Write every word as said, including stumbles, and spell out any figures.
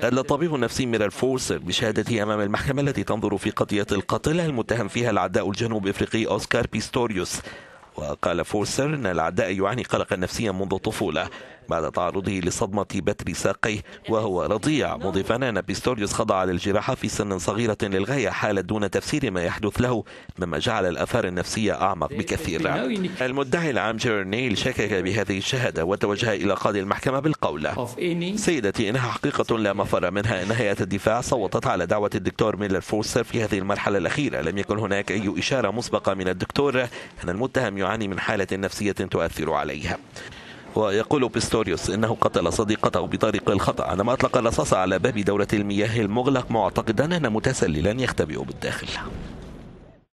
أدلى الطبيب النفسي ميريل فورستر بشهادته أمام المحكمة التي تنظر في قضية القاتل المتهم فيها العداء الجنوب أفريقي أوسكار بيستوريوس. وقال فورستر أن العداء يعاني قلقا نفسيا منذ الطفولة بعد تعرضه لصدمة بتر ساقيه وهو رضيع، مضيفا أن بيستوريوس خضع للجراحة في سن صغيرة للغاية، حالة دون تفسير ما يحدث له، مما جعل الآثار النفسية أعمق بكثير. المدعي العام جيرنيل شكك بهذه الشهادة وتوجه إلى قاضي المحكمة بالقول: سيدتي، إنها حقيقة لا مفر منها. إن هيئة الدفاع صوتت على دعوة الدكتور ميريل فورستر في هذه المرحلة الأخيرة. لم يكن هناك أي إشارة مسبقة من الدكتور أن المتهم يعاني من حالة نفسية تؤثر عليها. ويقول بيستوريوس إنه قتل صديقته بطريق الخطأ عندما أطلق الرصاص على باب دورة المياه المغلق، معتقدا أن متسللا يختبئ بالداخل.